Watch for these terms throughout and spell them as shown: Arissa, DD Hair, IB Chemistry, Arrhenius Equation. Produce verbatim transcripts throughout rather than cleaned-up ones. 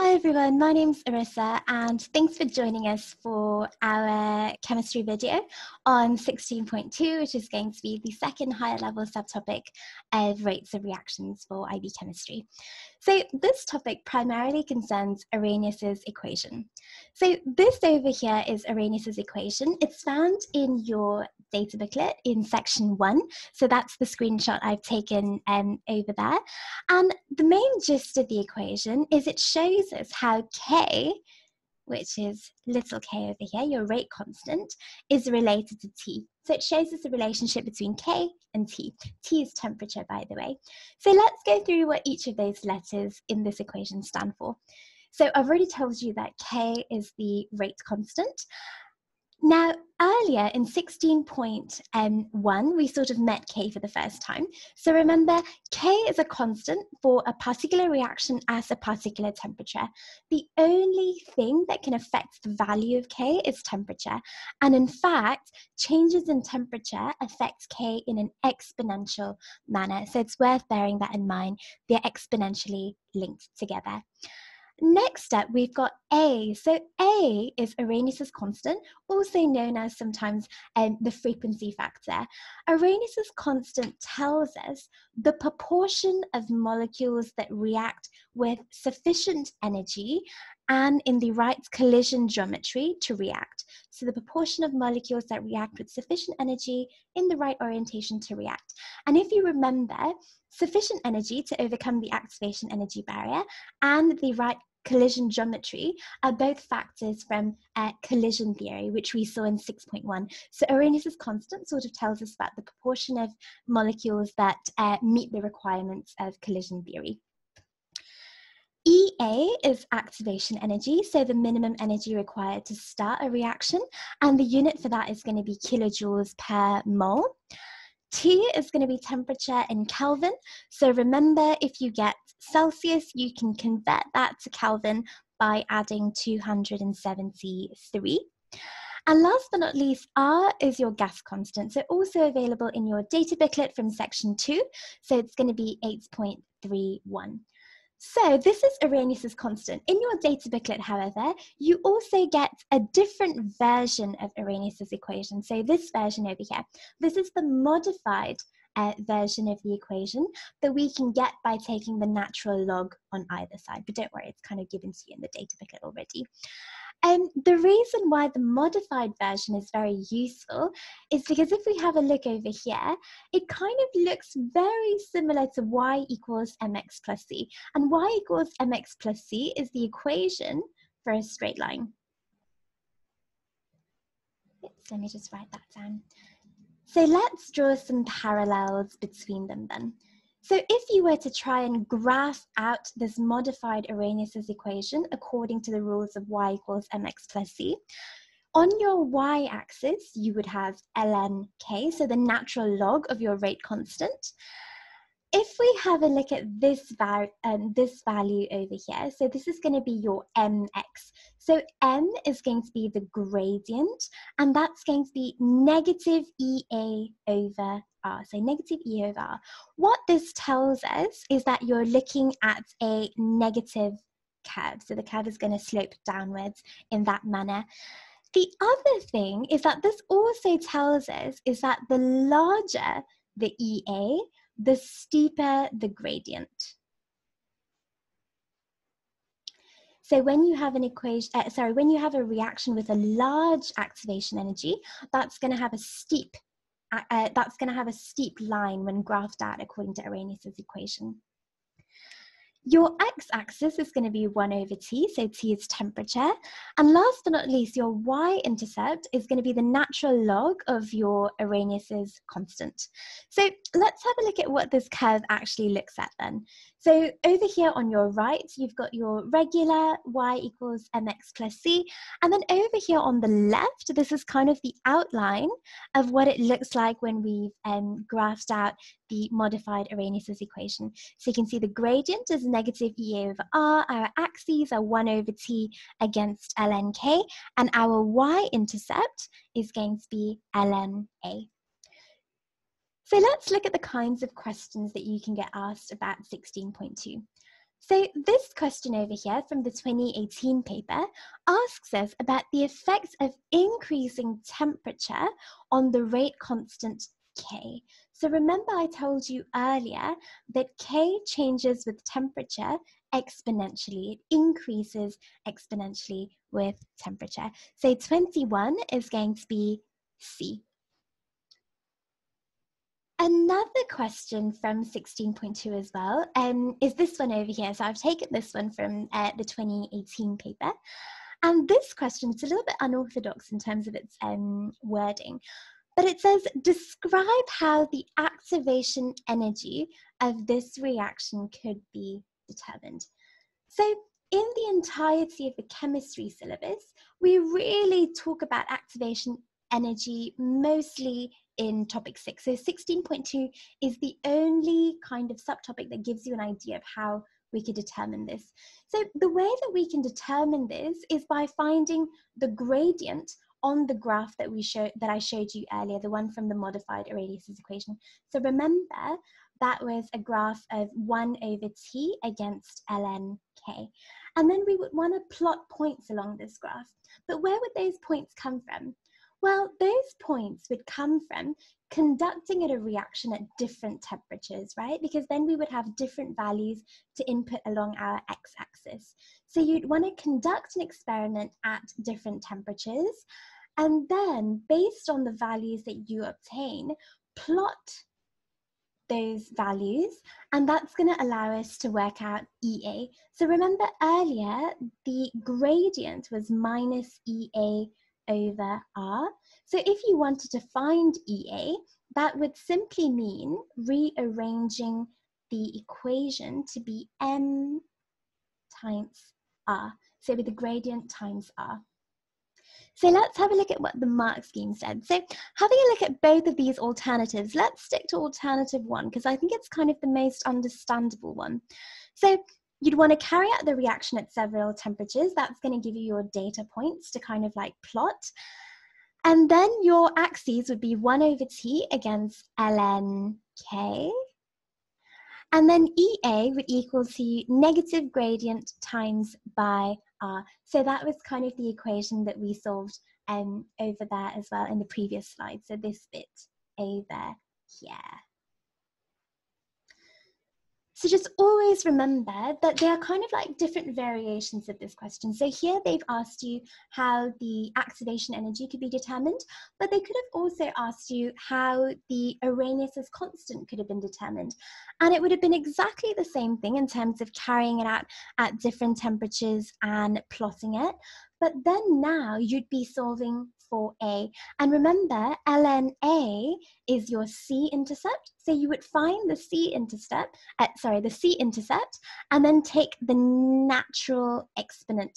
Hi everyone, my name's Arissa and thanks for joining us for our chemistry video on sixteen point two, which is going to be the second higher level subtopic of rates of reactions for I B chemistry. So this topic primarily concerns Arrhenius' equation. So this over here is Arrhenius' equation. It's found in your data booklet in section one. So that's the screenshot I've taken um, over there. And the main gist of the equation is it shows us how K, which is little k over here, your rate constant, is related to T. So it shows us the relationship between K and T. T is temperature, by the way. So let's go through what each of those letters in this equation stand for. So I've already told you that K is the rate constant. Now, earlier in sixteen point one, we sort of met K for the first time. So remember, K is a constant for a particular reaction at a particular temperature. The only thing that can affect the value of K is temperature. And in fact, changes in temperature affect K in an exponential manner. So it's worth bearing that in mind. They're exponentially linked together. Next up, we've got A. So A is Arrhenius' constant, also known as sometimes um, the frequency factor. Arrhenius' constant tells us the proportion of molecules that react with sufficient energy and in the right collision geometry to react. So the proportion of molecules that react with sufficient energy in the right orientation to react. And if you remember, sufficient energy to overcome the activation energy barrier and the right collision geometry are both factors from uh, collision theory, which we saw in six point one. So Arrhenius' constant sort of tells us about the proportion of molecules that uh, meet the requirements of collision theory. E A is activation energy, so the minimum energy required to start a reaction, and the unit for that is going to be kilojoules per mole. T is going to be temperature in Kelvin. So remember, if you get Celsius, you can convert that to Kelvin by adding two hundred seventy-three. And last but not least, R is your gas constant. So also available in your data booklet from section two. So it's going to be eight point three one. So this is Arrhenius' constant. In your data booklet, however, you also get a different version of Arrhenius' equation. So this version over here, this is the modified uh, version of the equation that we can get by taking the natural log on either side. But don't worry, it's kind of given to you in the data booklet already. Um, the reason why the modified version is very useful is because if we have a look over here, it kind of looks very similar to y equals mx plus c. And y equals mx plus c is the equation for a straight line. Oops, let me just write that down. So let's draw some parallels between them then. So if you were to try and graph out this modified Arrhenius' equation according to the rules of y equals mx plus c, on your y-axis you would have ln k, so the natural log of your rate constant. If we have a look at this, val um, this value over here, so this is going to be your mx. So m is going to be the gradient, and that's going to be negative E A over R, so negative E over R. What this tells us is that you're looking at a negative curve, so the curve is going to slope downwards in that manner. The other thing is that this also tells us is that the larger the E A, the steeper the gradient. So when you have an equation, uh, sorry, when you have a reaction with a large activation energy, that's going to have a steep, uh, that's going to have a steep line when graphed out according to Arrhenius' equation. Your x-axis is going to be one over t, so t is temperature. And last but not least, your y-intercept is going to be the natural log of your Arrhenius' constant. So let's have a look at what this curve actually looks at then. So over here on your right, you've got your regular y equals mx plus c. And then over here on the left, this is kind of the outline of what it looks like when we've um, graphed out the modified Arrhenius' equation. So you can see the gradient is negative E A over R, our axes are one over T against ln K, and our y-intercept is going to be ln A. So let's look at the kinds of questions that you can get asked about sixteen point two. So this question over here from the twenty eighteen paper asks us about the effects of increasing temperature on the rate constant K. So remember I told you earlier that K changes with temperature exponentially. It increases exponentially with temperature. So twenty-one is going to be C. Another question from sixteen point two as well um, is this one over here. So I've taken this one from uh, the twenty eighteen paper. And this question is a little bit unorthodox in terms of its um, wording. But it says, describe how the activation energy of this reaction could be determined. So in the entirety of the chemistry syllabus, we really talk about activation energy mostly in topic six. So sixteen point two is the only kind of subtopic that gives you an idea of how we could determine this. So the way that we can determine this is by finding the gradient on the graph that we show, that I showed you earlier, the one from the modified Arrhenius equation. So remember, that was a graph of one over t against ln k. And then we would want to plot points along this graph. But where would those points come from? Well, those points would come from conducting at a reaction at different temperatures, right? Because then we would have different values to input along our x-axis. So you'd want to conduct an experiment at different temperatures, and then based on the values that you obtain, plot those values, and that's going to allow us to work out E A. So remember earlier, the gradient was minus E A over R. So if you wanted to find E A, that would simply mean rearranging the equation to be M times R. So with the gradient times R. So let's have a look at what the mark scheme said. So having a look at both of these alternatives, let's stick to alternative one because I think it's kind of the most understandable one. So you'd want to carry out the reaction at several temperatures. That's going to give you your data points to kind of like plot. And then your axes would be one over t against ln k. And then E A would equal to negative gradient times by R. So that was kind of the equation that we solved um, over there as well in the previous slide. So this bit over here. So just always remember that they are kind of like different variations of this question. So here they've asked you how the activation energy could be determined, but they could have also asked you how the Arrhenius constant could have been determined. And it would have been exactly the same thing in terms of carrying it out at different temperatures and plotting it. But then now you'd be solving for A. And remember, ln A is your C-intercept. So you would find the C-intercept, uh, sorry, the C-intercept, and then take the natural exponent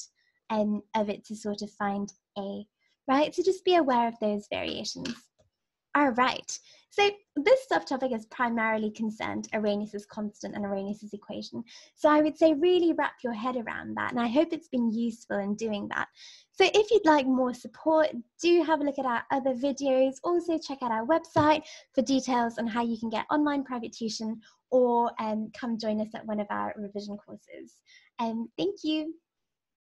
um, of it to sort of find A, right? So just be aware of those variations. All right. So this subtopic is primarily concerned Arrhenius' constant and Arrhenius' equation. So I would say really wrap your head around that, and I hope it's been useful in doing that. So if you'd like more support, do have a look at our other videos. Also check out our website for details on how you can get online private tuition or um, come join us at one of our revision courses. Um, thank you.